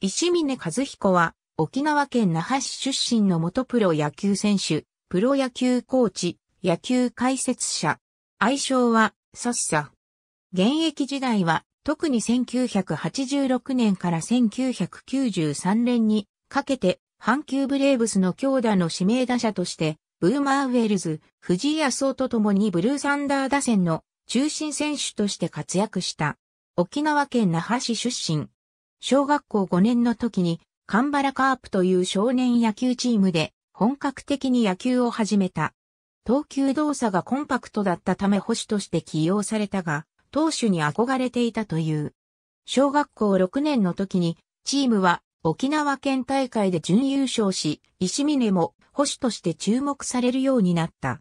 石嶺和彦は、沖縄県那覇市出身の元プロ野球選手、プロ野球コーチ、野球解説者。愛称は、サッサ。現役時代は、特に1986年から1993年にかけて、阪急ブレーブスの強打の指名打者として、ブーマーウェルズ、藤井康雄と共にブルーサンダー打線の中心選手として活躍した。沖縄県那覇市出身。小学校5年の時に、鎌原カープという少年野球チームで本格的に野球を始めた。投球動作がコンパクトだったため捕手として起用されたが、投手に憧れていたという。小学校6年の時に、チームは沖縄県大会で準優勝し、石嶺も捕手として注目されるようになった。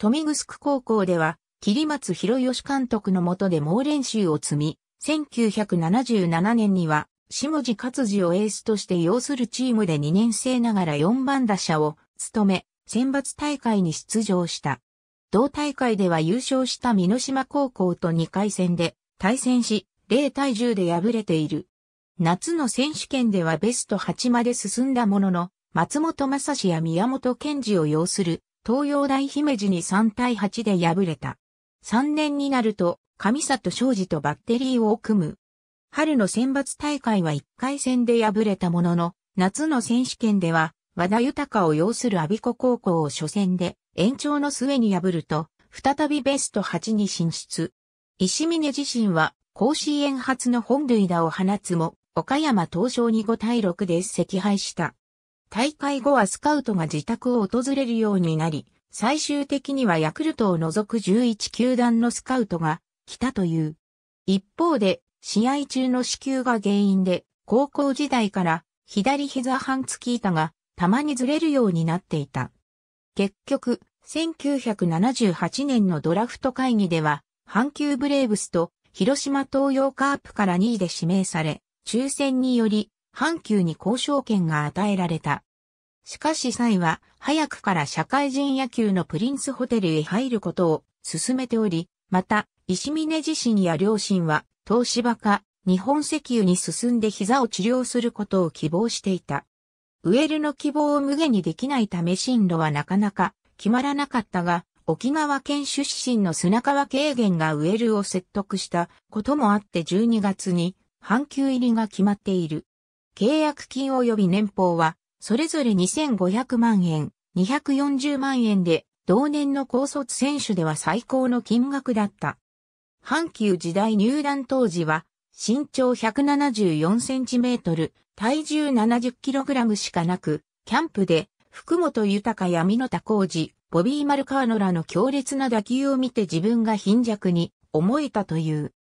豊見城高校では、桐松弘義監督の下で猛練習を積み、1977年には、下地克嗣をエースとして擁するチームで2年生ながら4番打者を務め、選抜大会に出場した。同大会では優勝した美濃島高校と2回戦で対戦し、0対10で敗れている。夏の選手権ではベスト8まで進んだものの、松本昌志や宮本賢二を擁する東洋大姫路に3対8で敗れた。3年になると、上里彰治とバッテリーを組む。春の選抜大会は1回戦で敗れたものの、夏の選手権では、和田豊を擁する我孫子高校を初戦で延長の末に敗ると、再びベスト8に進出。石嶺自身は、甲子園初の本塁打を放つも、岡山東湘に5対6で惜敗した。大会後はスカウトが自宅を訪れるようになり、最終的にはヤクルトを除く11球団のスカウトが来たという。一方で、試合中の死球が原因で、高校時代から左膝半月板がたまにずれるようになっていた。結局、1978年のドラフト会議では、阪急ブレーブスと広島東洋カープから2位で指名され、抽選により、阪急に交渉権が与えられた。しかし栽は、早くから社会人野球のプリンスホテルへ入ることを勧めており、また、石嶺自身や両親は、東芝か日本石油に進んで膝を治療することを希望していた。ウェルの希望を無下にできないため進路はなかなか決まらなかったが、沖縄県出身の砂川慶元がウェルを説得したこともあって12月に阪急入りが決まっている。契約金及び年俸はそれぞれ2500万円、240万円で同年の高卒選手では最高の金額だった。阪急時代入団当時は身長174センチメートル、体重70キログラムしかなく、キャンプで福本豊や箕田浩二、ボビー・マルカーノらの強烈な打球を見て自分が貧弱に思えたという。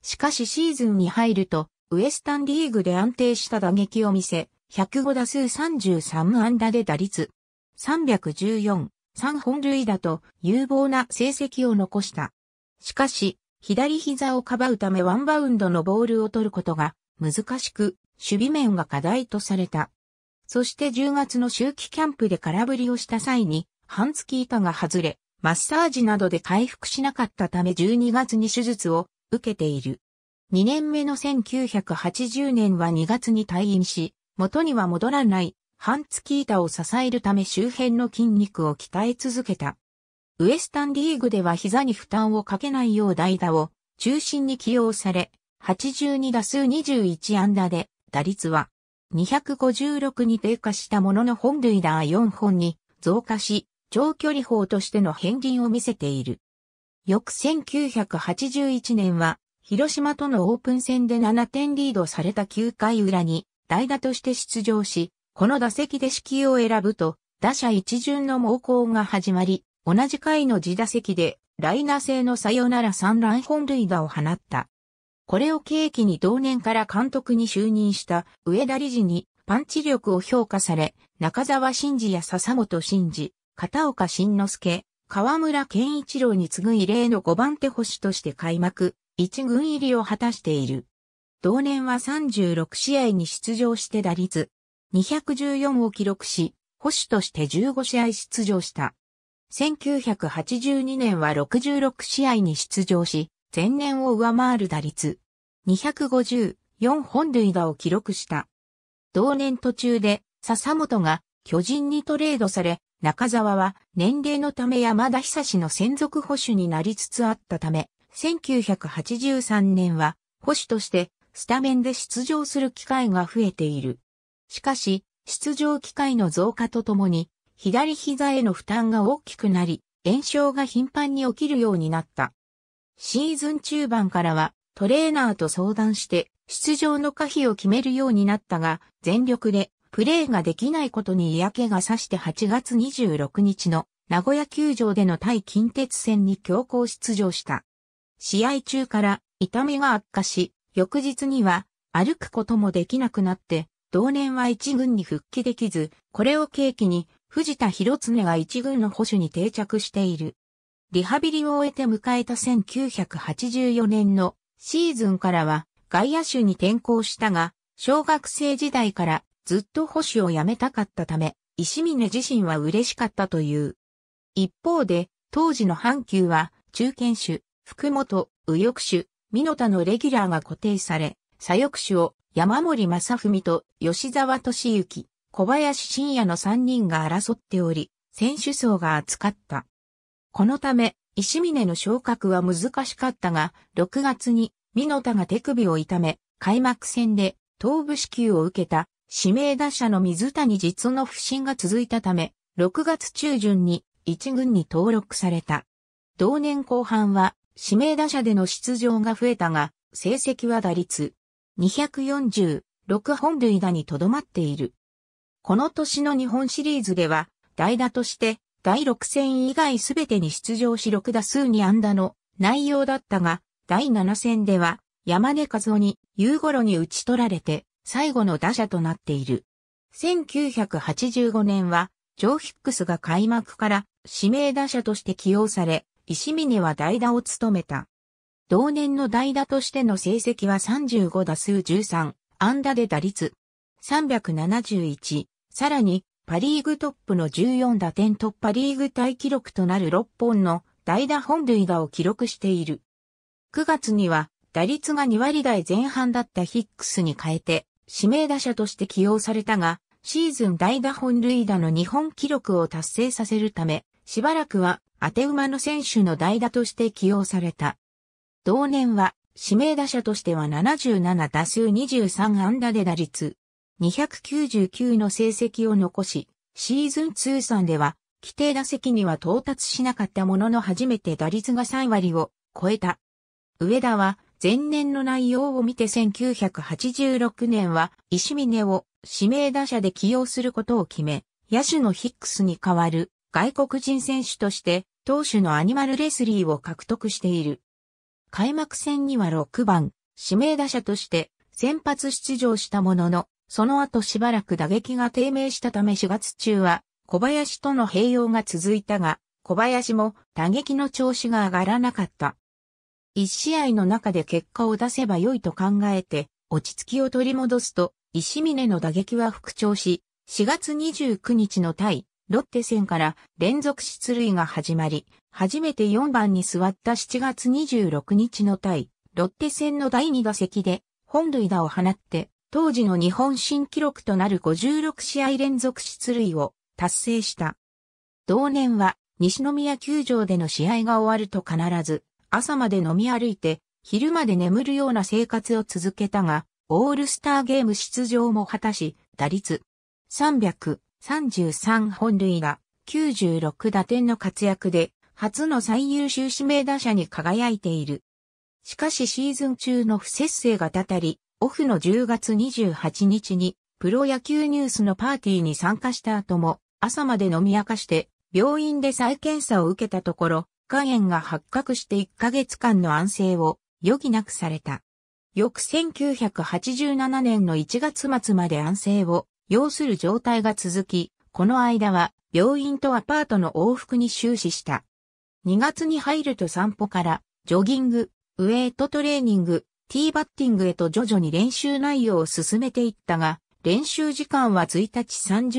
しかしシーズンに入ると、ウエスタンリーグで安定した打撃を見せ、105打数33安打で打率314、3本塁打と有望な成績を残した。しかし、左膝をかばうためワンバウンドのボールを取ることが難しく、守備面が課題とされた。そして10月の秋季キャンプで空振りをした際に、半月板が外れ、マッサージなどで回復しなかったため12月に手術を受けている。2年目の1980年は2月に退院し、元には戻らない半月板を支えるため周辺の筋肉を鍛え続けた。ウエスタンリーグでは膝に負担をかけないよう代打を中心に起用され、82打数21安打で、打率は256に低下したものの本塁打は4本に増加し、長距離砲としての片鱗を見せている。翌1981年は、広島とのオープン戦で7点リードされた9回裏に代打として出場し、この打席で四球を選ぶと、打者一巡の猛攻が始まり、同じ回の自打席でライナー性のサヨナラ3ラン本塁打を放った。これを契機に同年から監督に就任した上田理事にパンチ力を評価され、中澤慎二や笹本慎二、片岡慎之介、河村健一郎に次ぐ異例の5番手捕手として開幕、一軍入りを果たしている。同年は36試合に出場して打率214を記録し、捕手として15試合出場した。1982年は66試合に出場し、前年を上回る打率250、4本塁打を記録した。同年途中で笹本が巨人にトレードされ、中沢は年齢のため山田久の専属捕手になりつつあったため、1983年は捕手としてスタメンで出場する機会が増えている。しかし、出場機会の増加とともに、左膝への負担が大きくなり、炎症が頻繁に起きるようになった。シーズン中盤からはトレーナーと相談して出場の可否を決めるようになったが、全力でプレーができないことに嫌気がさして8月26日の名古屋球場での対近鉄戦に強行出場した。試合中から痛みが悪化し、翌日には歩くこともできなくなって、同年は一軍に復帰できず、これを契機に藤田博常が一軍の捕手に定着している。リハビリを終えて迎えた1984年のシーズンからは外野手に転向したが、小学生時代からずっと捕手を辞めたかったため、石峰自身は嬉しかったという。一方で、当時の阪急は中堅手、福本、右翼手、蓑田のレギュラーが固定され、左翼手を山森正文と吉沢敏行、小林伸也の3人が争っており、選手層が厚かった。このため、石峰の昇格は難しかったが、6月に、蓑田が手首を痛め、開幕戦で、頭部支給を受けた、指名打者の水谷実の不振が続いたため、6月中旬に、一軍に登録された。同年後半は、指名打者での出場が増えたが、成績は打率、240、6本塁打にとどまっている。この年の日本シリーズでは、代打として、第6戦以外すべてに出場し6打数2安打の内容だったが、第7戦では山根和夫に夕頃に打ち取られて最後の打者となっている。1985年はジョー・ヒックスが開幕から指名打者として起用され、石峰は代打を務めた。同年の代打としての成績は35打数13安打で打率371、さらにパリーグトップの14打点突破リーグタイ記録となる6本の代打本塁打を記録している。9月には打率が2割台前半だったヒックスに変えて指名打者として起用されたが、シーズン代打本塁打の2本記録を達成させるため、しばらくは当て馬の選手の代打として起用された。同年は指名打者としては77打数23安打で打率299の成績を残し、シーズン通算では、規定打席には到達しなかったものの初めて打率が3割を超えた。上田は、前年の内容を見て1986年は、石峰を指名打者で起用することを決め、野手のヒックスに代わる外国人選手として、投手のアニマルレスリーを獲得している。開幕戦には6番、指名打者として、先発出場したものの、その後しばらく打撃が低迷したため4月中は小林との併用が続いたが、小林も打撃の調子が上がらなかった。1試合の中で結果を出せば良いと考えて落ち着きを取り戻すと、石峰の打撃は復調し、4月29日の対ロッテ戦から連続出塁が始まり、初めて4番に座った7月26日の対ロッテ戦の第2打席で本塁打を放って、当時の日本新記録となる56試合連続出塁を達成した。同年は西宮球場での試合が終わると必ず朝まで飲み歩いて昼まで眠るような生活を続けたが、オールスターゲーム出場も果たし、打率333本塁打、96打点の活躍で初の最優秀指名打者に輝いている。しかしシーズン中の不摂生がたたり、オフの10月28日にプロ野球ニュースのパーティーに参加した後も朝まで飲み明かして病院で再検査を受けたところ、肝炎が発覚して1ヶ月間の安静を余儀なくされた。翌1987年の1月末まで安静を要する状態が続き、この間は病院とアパートの往復に終始した。2月に入ると散歩からジョギング、ウェイトトレーニング、ティーバッティングへと徐々に練習内容を進めていったが、練習時間は1日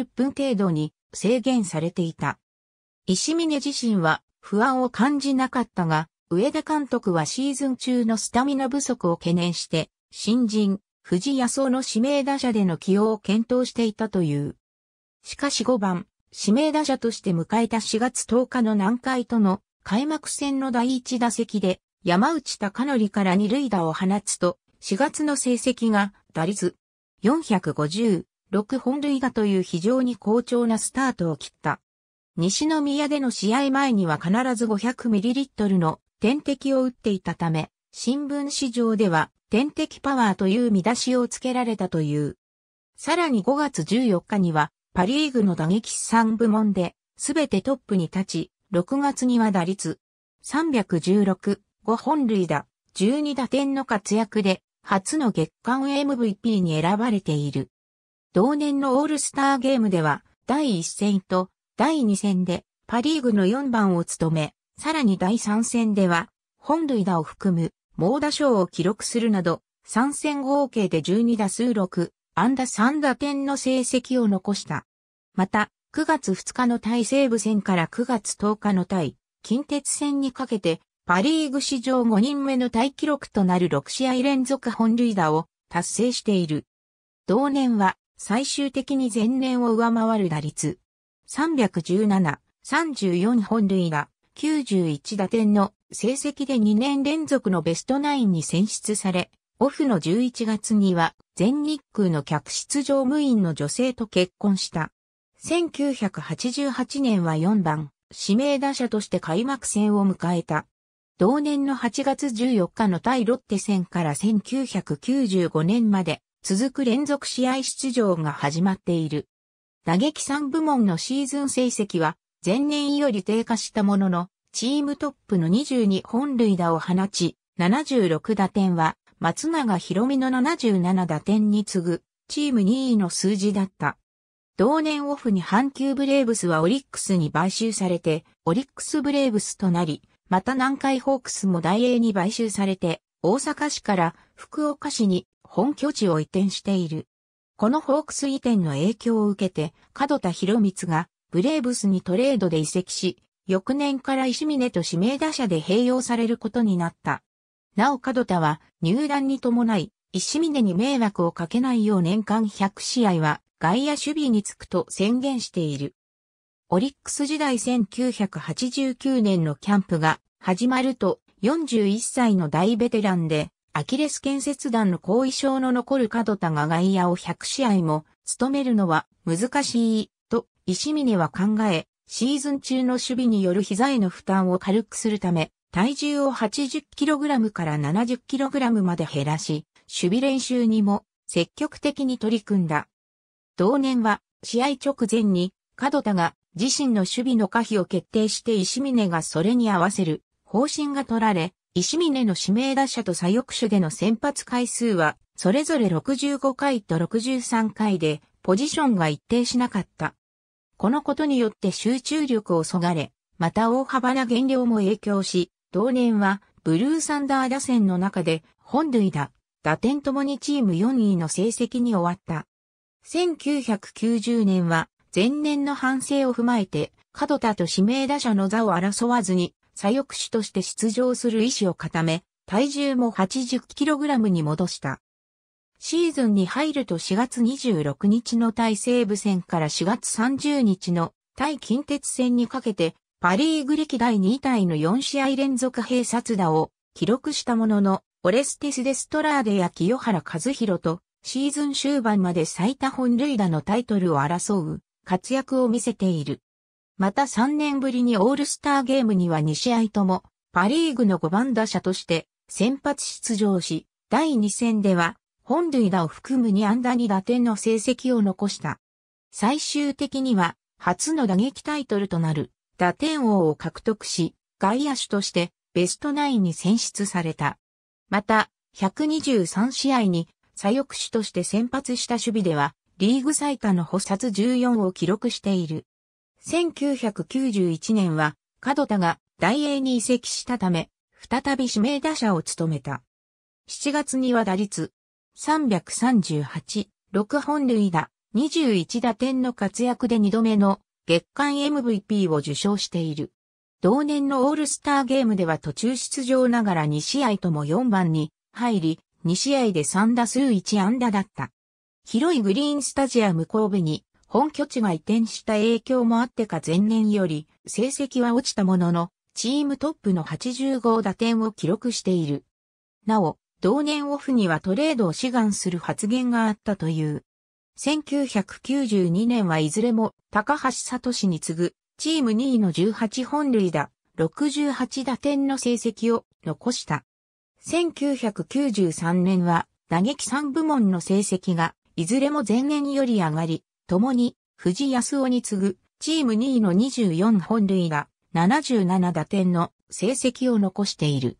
30分程度に制限されていた。石峰自身は不安を感じなかったが、上田監督はシーズン中のスタミナ不足を懸念して、新人、藤井康雄の指名打者での起用を検討していたという。しかし5番、指名打者として迎えた4月10日の南海との開幕戦の第1打席で山内貴規から2塁打を放つと、4月の成績が打率450、6本塁打という非常に好調なスタートを切った。西宮での試合前には必ず 500ml の点滴を打っていたため、新聞紙上では点滴パワーという見出しをつけられたという。さらに5月14日にはパリーグの打撃3部門で全てトップに立ち、6月には打率316、5本塁打、12打点の活躍で初の月間 MVP に選ばれている。同年のオールスターゲームでは第1戦と第2戦でパリーグの4番を務め、さらに第3戦では本塁打を含む猛打賞を記録するなど3戦合計で12打数6安打3打点の成績を残した。また9月2日の対西武戦から9月10日の対近鉄戦にかけてパリーグ史上5人目のタイ記録となる6試合連続本塁打を達成している。同年は最終的に前年を上回る打率317、34本塁打、91打点の成績で2年連続のベストナインに選出され、オフの11月には全日空の客室乗務員の女性と結婚した。1988年は4番、指名打者として開幕戦を迎えた。同年の8月14日の対ロッテ戦から1995年まで続く連続試合出場が始まっている。打撃3部門のシーズン成績は前年より低下したものの、チームトップの22本塁打を放ち、76打点は松永博美の77打点に次ぐチーム2位の数字だった。同年オフに阪急ブレーブスはオリックスに買収されて、オリックスブレーブスとなり、また南海ホークスもダイエーに買収されて、大阪市から福岡市に本拠地を移転している。このホークス移転の影響を受けて、門田博光がブレーブスにトレードで移籍し、翌年から石嶺と指名打者で併用されることになった。なお門田は入団に伴い、石嶺に迷惑をかけないよう年間100試合は外野守備に就くと宣言している。オリックス時代1989年のキャンプが始まると41歳の大ベテランでアキレス腱切断の後遺症の残る門田が外野を100試合も務めるのは難しいと石嶺は考え、シーズン中の守備による膝への負担を軽くするため体重を 80kg から 70kg まで減らし、守備練習にも積極的に取り組んだ。同年は試合直前に門田が自身の守備の可否を決定して石嶺がそれに合わせる方針が取られ、石嶺の指名打者と左翼手での先発回数はそれぞれ65回と63回でポジションが一定しなかった。このことによって集中力をそがれ、また大幅な減量も影響し、同年はブルーサンダー打線の中で本塁打、打点ともにチーム4位の成績に終わった。1990年は前年の反省を踏まえて、門田と指名打者の座を争わずに、左翼手として出場する意思を固め、体重も 80kg に戻した。シーズンに入ると4月26日の対西武戦から4月30日の対近鉄戦にかけて、パリーグ歴代2位タイの4試合連続併殺打を記録したものの、オレステス・デストラーデや清原和博と、シーズン終盤まで最多本塁打のタイトルを争う活躍を見せている。また3年ぶりにオールスターゲームには2試合ともパリーグの5番打者として先発出場し、第2戦では本塁打を含む2安打2打点の成績を残した。最終的には初の打撃タイトルとなる打点王を獲得し、外野手としてベストナインに選出された。また123試合に左翼手として先発した守備では、リーグ最多の捕殺14を記録している。1991年は、門田がダイエーに移籍したため、再び指名打者を務めた。7月には打率338、6本塁打、21打点の活躍で2度目の月間 MVP を受賞している。同年のオールスターゲームでは途中出場ながら2試合とも4番に入り、2試合で3打数1安打だった。広いグリーンスタジアム神戸に本拠地が移転した影響もあってか前年より成績は落ちたものの、チームトップの85打点を記録している。なお、同年オフにはトレードを志願する発言があったという。1992年はいずれも高橋聡に次ぐチーム2位の18本塁打、68打点の成績を残した。1993年は打撃3部門の成績がいずれも前年より上がり、共に藤康夫に次ぐチーム2位の24本塁打、77打点の成績を残している。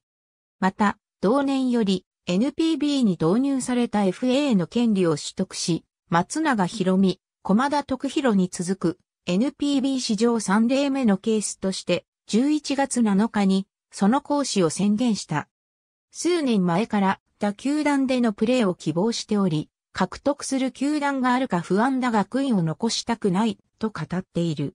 また、同年より NPB に導入された FA の権利を取得し、松永博美、駒田徳弘に続く NPB 史上3例目のケースとして11月7日にその行使を宣言した。数年前から他球団でのプレーを希望しており、獲得する球団があるか不安だが悔いを残したくないと語っている。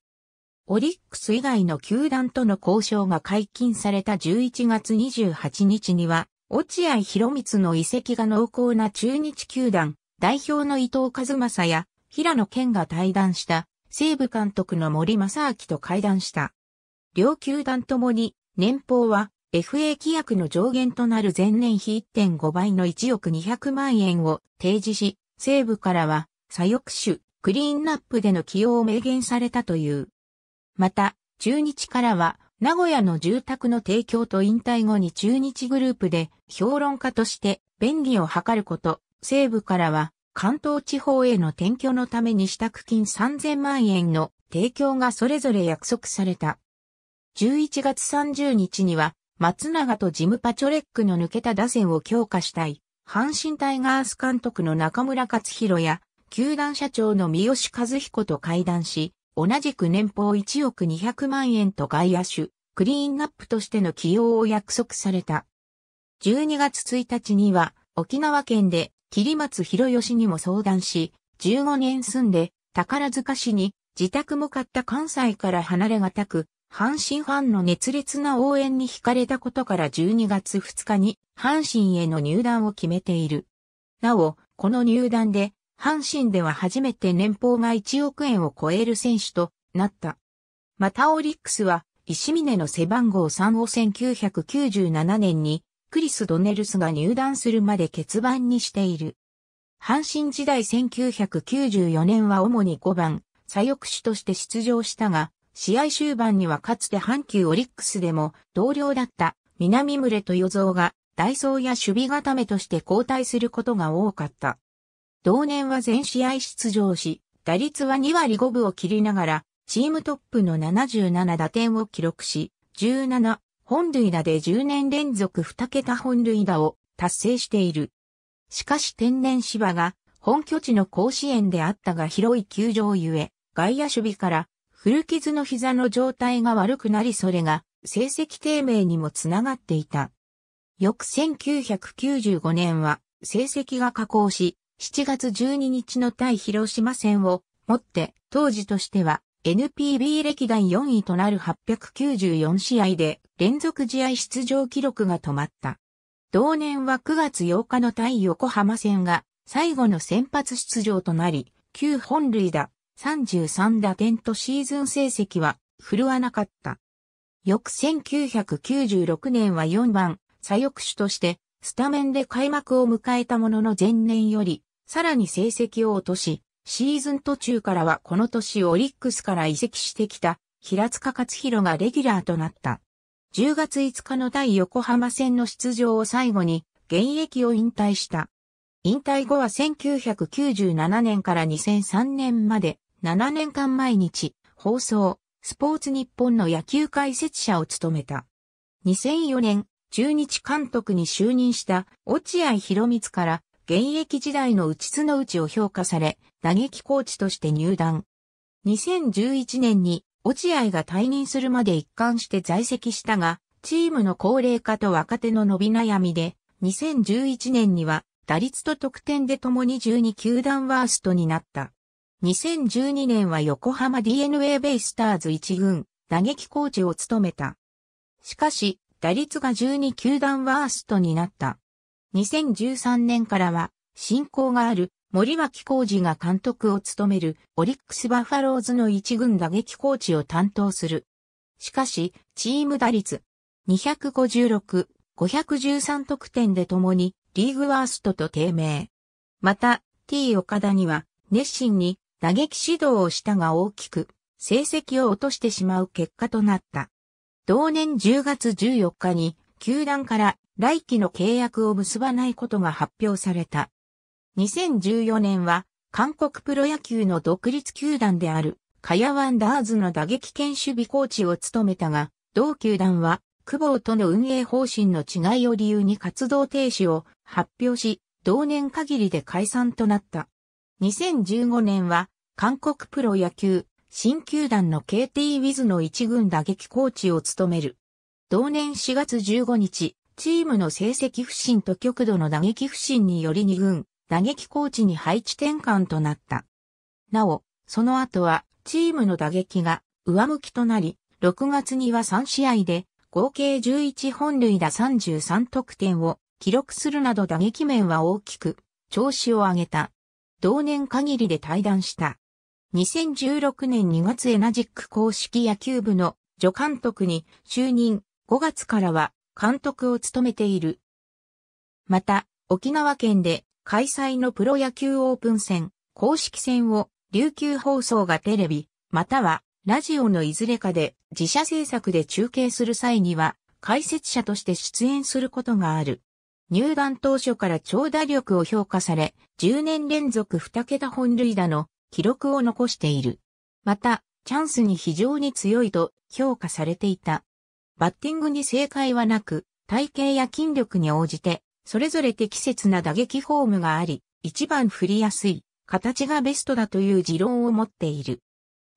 オリックス以外の球団との交渉が解禁された11月28日には、落合博満の移籍が濃厚な中日球団、代表の伊藤和正や平野健が対談した、西武監督の森正明と会談した。両球団ともに、年俸は FA 規約の上限となる前年比 1.5 倍の1億200万円を提示し、西武からは、左翼手、クリーンナップでの起用を明言されたという。また、中日からは、名古屋の住宅の提供と引退後に中日グループで評論家として便宜を図ること、西武からは、関東地方への転居のために支度金3000万円の提供がそれぞれ約束された。11月30日には、松永とジムパチョレックの抜けた打線を強化したい、阪神タイガース監督の中村克弘や、球団社長の三好和彦と会談し、同じく年俸1億200万円と外野手、クリーンナップとしての起用を約束された。12月1日には沖縄県で桐松弘義にも相談し、15年住んで宝塚市に自宅も買った関西から離れがたく、阪神ファンの熱烈な応援に惹かれたことから12月2日に阪神への入団を決めている。なお、この入団で、阪神では初めて年俸が1億円を超える選手となった。またオリックスは石峰の背番号3を1997年にクリス・ドネルスが入団するまで欠番にしている。阪神時代1994年は主に5番、左翼手として出場したが、試合終盤にはかつて阪急オリックスでも同僚だった南牟礼と与蔵が代走や守備固めとして交代することが多かった。同年は全試合出場し、打率は2割5分を切りながら、チームトップの77打点を記録し、17本塁打で10年連続2桁本塁打を達成している。しかし天然芝が本拠地の甲子園であったが広い球場ゆえ、外野守備から古傷の膝の状態が悪くなりそれが成績低迷にもつながっていた。翌1995年は成績が下降し、7月12日の対広島戦をもって当時としては NPB 歴代4位となる894試合で連続試合出場記録が止まった。同年は9月8日の対横浜戦が最後の先発出場となり9本塁打、33打点とシーズン成績は振るわなかった。翌1996年は4番左翼手としてスタメンで開幕を迎えたものの前年よりさらに成績を落とし、シーズン途中からはこの年オリックスから移籍してきた平塚克弘がレギュラーとなった。10月5日の対横浜戦の出場を最後に現役を引退した。引退後は1997年から2003年まで7年間毎日放送、スポーツニッポンの野球解説者を務めた。2004年、中日監督に就任した落合博満から現役時代の内角打ちを評価され打撃コーチとして入団。2011年に落合が退任するまで一貫して在籍したがチームの高齢化と若手の伸び悩みで2011年には打率と得点で共に12球団ワーストになった。2012年は横浜 DeNA ベイスターズ1軍打撃コーチを務めた。しかし打率が12球団ワーストになった。2013年からは、親交がある森脇浩二が監督を務めるオリックスバファローズの一軍打撃コーチを担当する。しかし、チーム打率256、513得点で共にリーグワーストと低迷。また、T 岡田には熱心に打撃指導をしたが大きく成績を落としてしまう結果となった。同年10月14日に球団から来季の契約を結ばないことが発表された。2014年は韓国プロ野球の独立球団であるカヤワンダーズの打撃兼守備コーチを務めたが、同球団は久保との運営方針の違いを理由に活動停止を発表し、同年限りで解散となった。2015年は韓国プロ野球新球団の KT ウィズの一軍打撃コーチを務める。同年4月15日、チームの成績不振と極度の打撃不振により二軍打撃コーチに配置転換となった。なお、その後はチームの打撃が上向きとなり、6月には3試合で合計11本塁打33得点を記録するなど打撃面は大きく調子を上げた。同年限りで退団した。2016年2月エナジック公式野球部の助監督に就任、5月からは監督を務めている。また、沖縄県で開催のプロ野球オープン戦、公式戦を琉球放送がテレビ、またはラジオのいずれかで自社制作で中継する際には解説者として出演することがある。入団当初から長打力を評価され、10年連続2桁本塁打の記録を残している。また、チャンスに非常に強いと評価されていた。バッティングに正解はなく、体型や筋力に応じて、それぞれ適切な打撃フォームがあり、一番振りやすい、形がベストだという持論を持っている。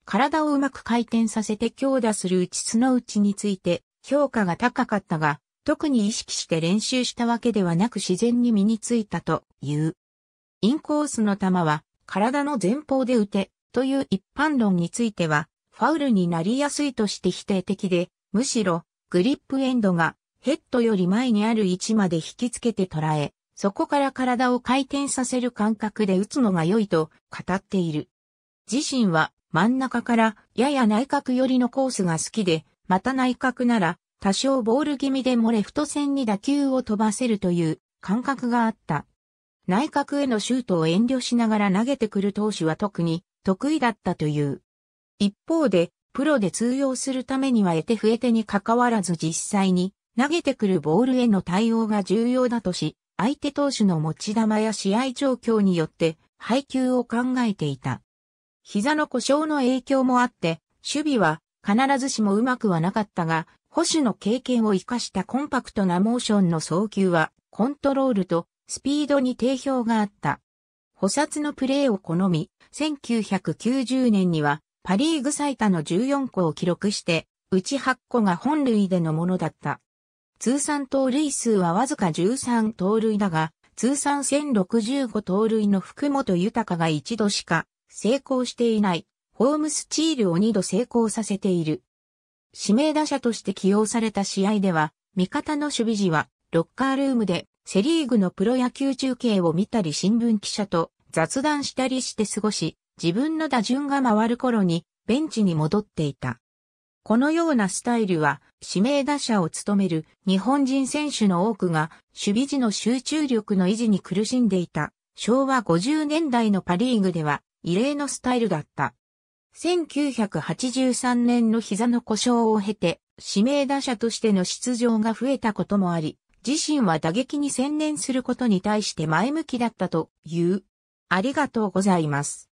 体をうまく回転させて強打する打ちその打ちについて評価が高かったが、特に意識して練習したわけではなく自然に身についたという。インコースの球は体の前方で打てという一般論については、ファウルになりやすいとして否定的で、むしろグリップエンドがヘッドより前にある位置まで引きつけて捉え、そこから体を回転させる感覚で打つのが良いと語っている。自身は真ん中からやや内角寄りのコースが好きで、また内角なら多少ボール気味でもレフト線に打球を飛ばせるという感覚があった。内角へのシュートを遠慮しながら投げてくる投手は特に得意だったという。一方で、プロで通用するためには得手不得手に関わらず実際に投げてくるボールへの対応が重要だとし、相手投手の持ち球や試合状況によって配球を考えていた。膝の故障の影響もあって、守備は必ずしもうまくはなかったが、捕手の経験を生かしたコンパクトなモーションの送球は、コントロールとスピードに定評があった。捕殺のプレーを好み、1990年には、パリーグ最多の14個を記録して、うち8個が本塁でのものだった。通算盗塁数はわずか13盗塁だが、通算1065盗塁の福本豊が一度しか成功していない、ホームスチールを2度成功させている。指名打者として起用された試合では、味方の守備時は、ロッカールームでセリーグのプロ野球中継を見たり新聞記者と雑談したりして過ごし、自分の打順が回る頃にベンチに戻っていた。このようなスタイルは指名打者を務める日本人選手の多くが守備時の集中力の維持に苦しんでいた昭和50年代のパリーグでは異例のスタイルだった。1983年の膝の故障を経て指名打者としての出場が増えたこともあり、自身は打撃に専念することに対して前向きだったという。ありがとうございます。